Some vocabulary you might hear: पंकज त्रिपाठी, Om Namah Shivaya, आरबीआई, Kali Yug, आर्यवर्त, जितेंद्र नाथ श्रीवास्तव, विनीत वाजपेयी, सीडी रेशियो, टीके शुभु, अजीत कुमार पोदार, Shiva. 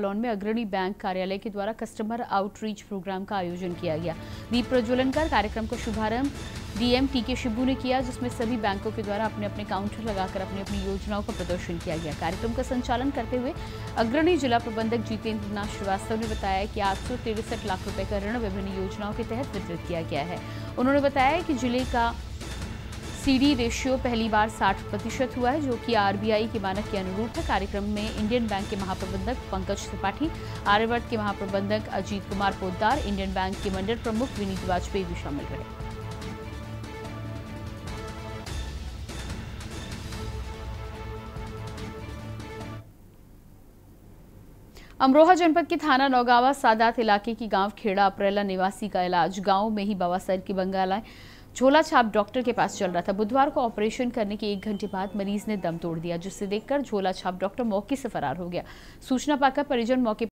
कलौन में अग्रणी बैंक कार्यालय के द्वारा कस्टमर आउटरीच प्रोग्राम का आयोजन किया गया। दीप प्रज्वलन कर कार्यक्रम का शुभारंभ डीएम टीके शुभु ने किया, जिसमें सभी बैंकों के द्वारा अपने अपने काउंटर लगाकर अपनी अपनी योजनाओं का प्रदर्शन किया गया। कार्यक्रम का संचालन करते हुए अग्रणी जिला प्रबंधक जितेंद्र नाथ श्रीवास्तव ने बताया कि 863 लाख रुपए का ऋण विभिन्न योजनाओं के तहत वितरित किया गया है। उन्होंने बताया कि जिले का सीडी रेशियो पहली बार 60% हुआ है, जो कि आरबीआई के मानक के अनुरूप है। कार्यक्रम में इंडियन बैंक के महाप्रबंधक पंकज त्रिपाठी, आर्यवर्त के महाप्रबंधक अजीत कुमार पोदार, इंडियन बैंक के मंडल प्रमुख विनीत वाजपेयी भी शामिल रहे। अमरोहा जनपद के थाना नौगावा सादात इलाके की गांव खेड़ा अप्रेला निवासी का इलाज गांव में ही बाबासाहेब की बंगालाय झोला छाप डॉक्टर के पास चल रहा था। बुधवार को ऑपरेशन करने के 1 घंटे बाद मरीज ने दम तोड़ दिया, जिससे देखकर झोला छाप डॉक्टर मौके से फरार हो गया। सूचना पाकर परिजन मौके